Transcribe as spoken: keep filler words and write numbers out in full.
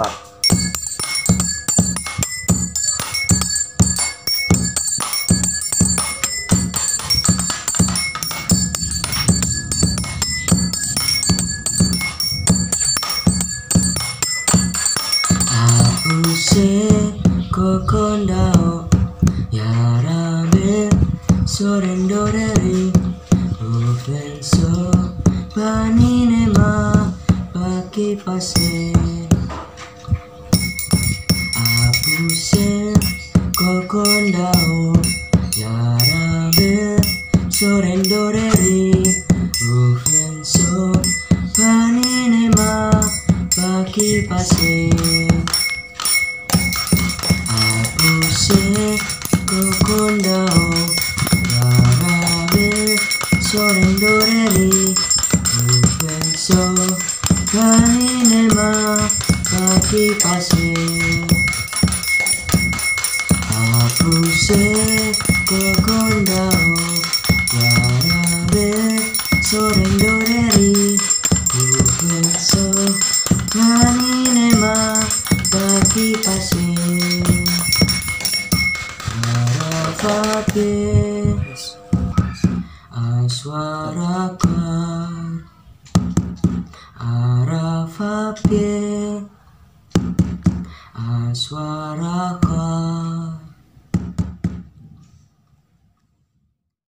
empat. Aku sekokondao yarabe sorendoreri ofenso paninema pake pase. Aku sekokondao yarabe sorendoreri ofenso paninema pake pase. Kokondao yarabe sorendoreri ofenso paninema pake pase. Aku sekokondao yarabe sorendoreri ofenso paninema pake pase. Arafapes aswarakan, arafapes aswarakan.